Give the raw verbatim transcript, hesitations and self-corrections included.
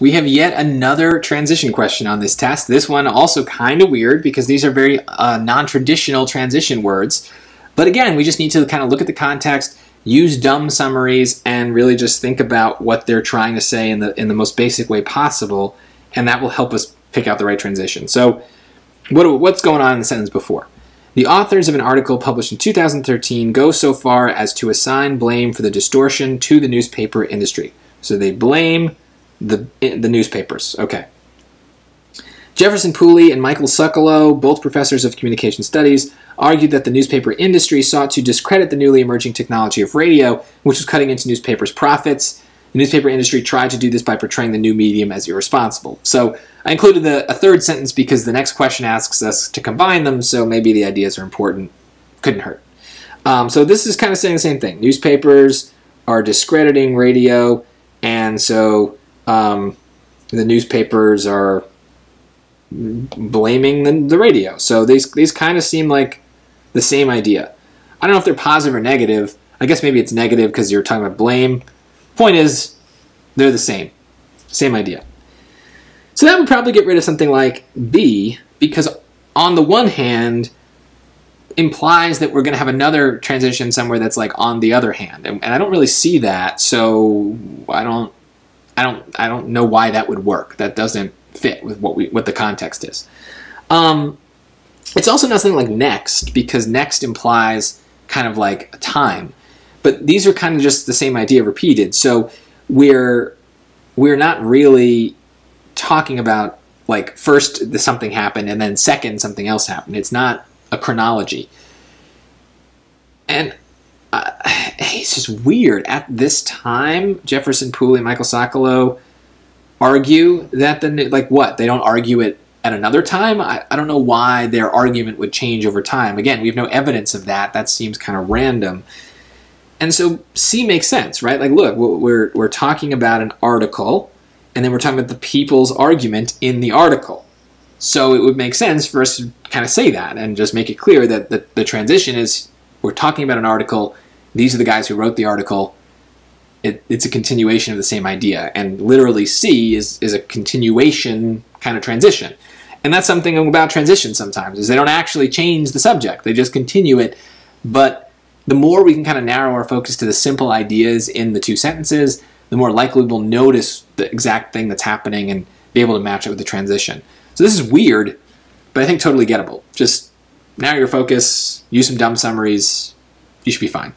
We have yet another transition question on this test. This one also kind of weird because these are very uh, non-traditional transition words. But again, we just need to kind of look at the context, use dumb summaries, and really just think about what they're trying to say in the, in the most basic way possible, and that will help us pick out the right transition. So what, what's going on in the sentence before? The authors of an article published in two thousand thirteen go so far as to assign blame for the distortion to the newspaper industry. So they blame the, the newspapers. Okay. Jefferson Pooley and Michael Socolow, both professors of communication studies, argued that the newspaper industry sought to discredit the newly emerging technology of radio, which was cutting into newspapers' profits. The newspaper industry tried to do this by portraying the new medium as irresponsible. So I included the, a third sentence because the next question asks us to combine them, so maybe the ideas are important. Couldn't hurt. Um, so this is kind of saying the same thing. Newspapers are discrediting radio, and so um, the newspapers are blaming the, the radio. So these, these kind of seem like the same idea. I don't know if they're positive or negative. I guess maybe it's negative because you're talking about blame. Point is, they're the same. Same idea. So that would probably get rid of something like B, because on the one hand implies that we're going to have another transition somewhere that's like on the other hand, and, and I don't really see that, so I don't, I don't, I don't know why that would work. That doesn't fit with what we, what the context is. Um, it's also not something like next, because next implies kind of like a time. But these are kind of just the same idea repeated. So we're we're not really talking about like first something happened and then second something else happened. It's not a chronology. And uh, it's just weird. At this time, Jefferson Pooley and Michael Socolow argue that the, like what? They don't argue it at another time? I, I don't know why their argument would change over time. Again, we have no evidence of that. That seems kind of random. And so C makes sense, right? Like, look, we're, we're talking about an article, and then we're talking about the people's argument in the article. So it would make sense for us to kind of say that and just make it clear that the, the transition is we're talking about an article, these are the guys who wrote the article, it, it's a continuation of the same idea. And literally C is, is a continuation kind of transition. And that's something about transition sometimes, is they don't actually change the subject, they just continue it, but the more we can kind of narrow our focus to the simple ideas in the two sentences, the more likely we'll notice the exact thing that's happening and be able to match it with the transition. So this is weird, but I think totally gettable. Just narrow your focus, use some dumb summaries, you should be fine.